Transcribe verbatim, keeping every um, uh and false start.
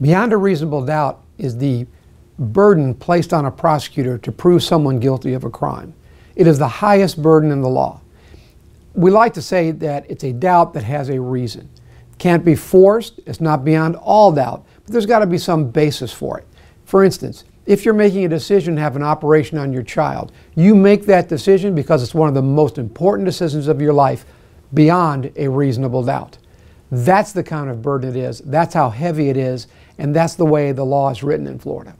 Beyond a reasonable doubt is the burden placed on a prosecutor to prove someone guilty of a crime. It is the highest burden in the law. We like to say that it's a doubt that has a reason. It can't be forced, it's not beyond all doubt, but there's got to be some basis for it. For instance, if you're making a decision to have an operation on your child, you make that decision because it's one of the most important decisions of your life beyond a reasonable doubt. That's the kind of burden it is, that's how heavy it is, and that's the way the law is written in Florida.